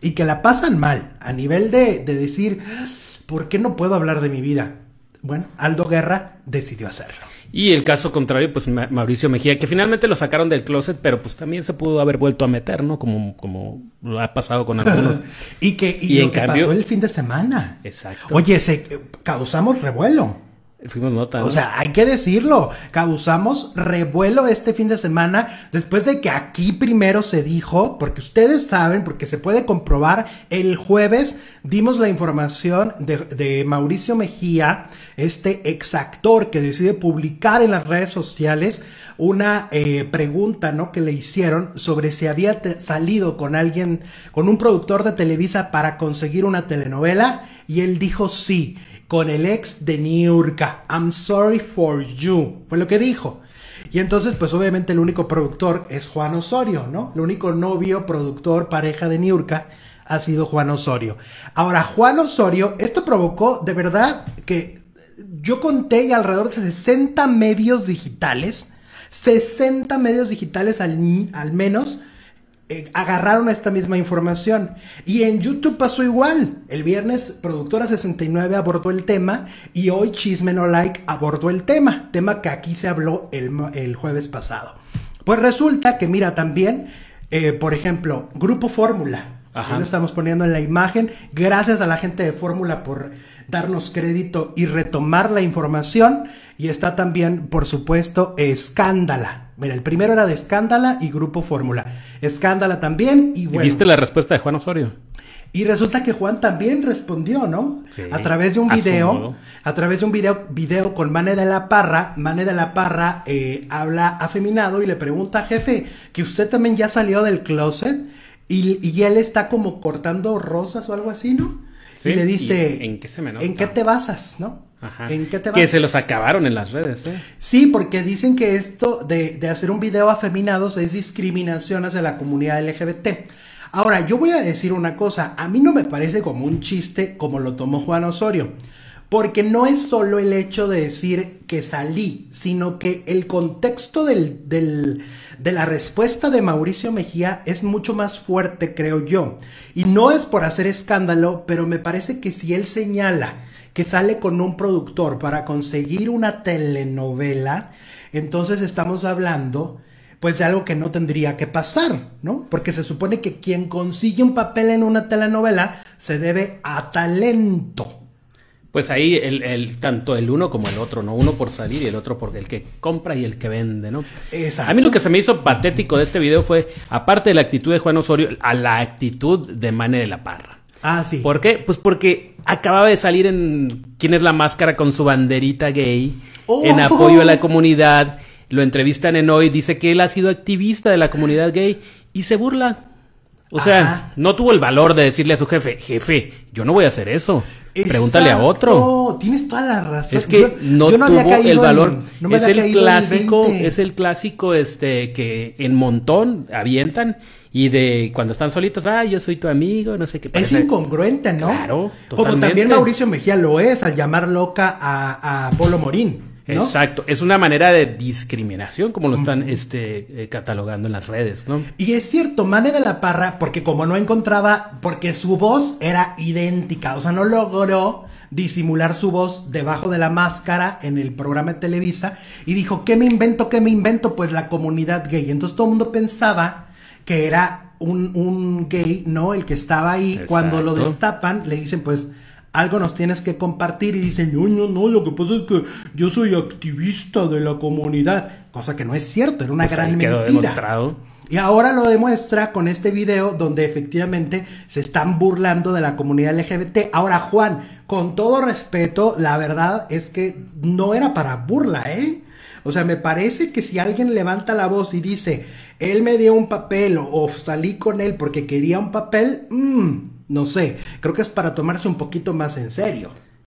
y que la pasan mal, a nivel de decir, ¿por qué no puedo hablar de mi vida? Bueno, Aldo Guerra decidió hacerlo. Y el caso contrario, pues Mauricio Mejía, que finalmente lo sacaron del closet, pero pues también se pudo haber vuelto a meter, ¿no? Como lo ha pasado con algunos. y lo que pasó el fin de semana. Exacto. Oye, causamos revuelo. Fuimos nota, ¿no? O sea, hay que decirlo, causamos revuelo este fin de semana después de que aquí primero se dijo, porque ustedes saben, porque se puede comprobar, el jueves dimos la información de Mauricio Mejía, este exactor que decide publicar en las redes sociales una pregunta, ¿no?, que le hicieron sobre si había salido con alguien, con un productor de Televisa para conseguir una telenovela, y él dijo sí. Con el ex de Niurka, I'm sorry for you, fue lo que dijo. Y entonces, pues obviamente el único productor es Juan Osorio, ¿no? El único novio, productor, pareja de Niurka ha sido Juan Osorio. Ahora, Juan Osorio, esto provocó de verdad que yo conté alrededor de 60 medios digitales, 60 medios digitales al menos, agarraron esta misma información, y en YouTube pasó igual. El viernes Productora 69 abordó el tema, y hoy Chisme No Like abordó el tema que aquí se habló el jueves pasado. Pues resulta que mira también, por ejemplo, Grupo Fórmula, que lo estamos poniendo en la imagen, gracias a la gente de Fórmula por darnos crédito y retomar la información. Y está también, por supuesto, Escándala. Mira, el primero era de Escándala y Grupo Fórmula. Escándala también, y bueno. ¿Y viste la respuesta de Juan Osorio? Y resulta que Juan también respondió, ¿no? Sí, a través de un video, a través de un video con Mane de la Parra. Mane de la Parra habla afeminado y le pregunta, jefe, que usted también ya salió del closet y él está como cortando rosas o algo así, ¿no? Sí, y le dice, ¿en qué te basas, no? Ajá. ¿En qué te basas? Que se los acabaron en las redes, ¿eh? Sí, porque dicen que esto de hacer un video afeminados es discriminación hacia la comunidad LGBT. Ahora, yo voy a decir una cosa, a mí no me parece como un chiste como lo tomó Juan Osorio, porque no es solo el hecho de decir que salí, sino que el contexto de la respuesta de Mauricio Mejía es mucho más fuerte, creo yo. Y no es por hacer escándalo, pero me parece que si él señala que sale con un productor para conseguir una telenovela, entonces estamos hablando pues de algo que no tendría que pasar, ¿no? Porque se supone que quien consigue un papel en una telenovela se debe a talento. Pues ahí tanto el uno como el otro, ¿no? Uno por salir y el otro por el que compra y el que vende, ¿no? Exacto. A mí lo que se me hizo patético de este video fue, aparte de la actitud de Juan Osorio, a la actitud de Mane de la Parra. Ah, sí. ¿Por qué? Pues porque acababa de salir en Quién es la Máscara con su banderita gay, en apoyo a la comunidad. Lo entrevistan en Hoy, dice que él ha sido activista de la comunidad gay y se burla. O sea, no tuvo el valor de decirle a su jefe, jefe, yo no voy a hacer eso. Exacto. Pregúntale a otro. Tienes toda la razón. Es que yo no tuvo el valor. No me es el clásico, que en montón avientan. Y de cuando están solitos, ah, yo soy tu amigo, no sé qué. Parece. Es incongruente, ¿no? Claro, totalmente. Como también Mauricio Mejía lo es al llamar loca a Polo Morín, ¿no? Exacto, es una manera de discriminación como lo están catalogando en las redes, ¿no? Y es cierto, Mane de la Parra, porque como no encontraba, porque su voz era idéntica, o sea, no logró disimular su voz debajo de la máscara en el programa de Televisa, y dijo, ¿qué me invento, qué me invento? Pues la comunidad gay. Entonces todo el mundo pensaba que era un gay, ¿no? El que estaba ahí. Exacto. Cuando lo destapan, le dicen, pues, algo nos tienes que compartir. Y dicen, no, no, no, lo que pasa es que yo soy activista de la comunidad. Cosa que no es cierto, era una gran mentira. Demostrado. Y ahora lo demuestra con este video donde efectivamente se están burlando de la comunidad LGBT. Ahora, Juan, con todo respeto, la verdad es que no era para burla, ¿eh? O sea, me parece que si alguien levanta la voz y dice, él me dio un papel o salí con él porque quería un papel, no sé, creo que es para tomarse un poquito más en serio.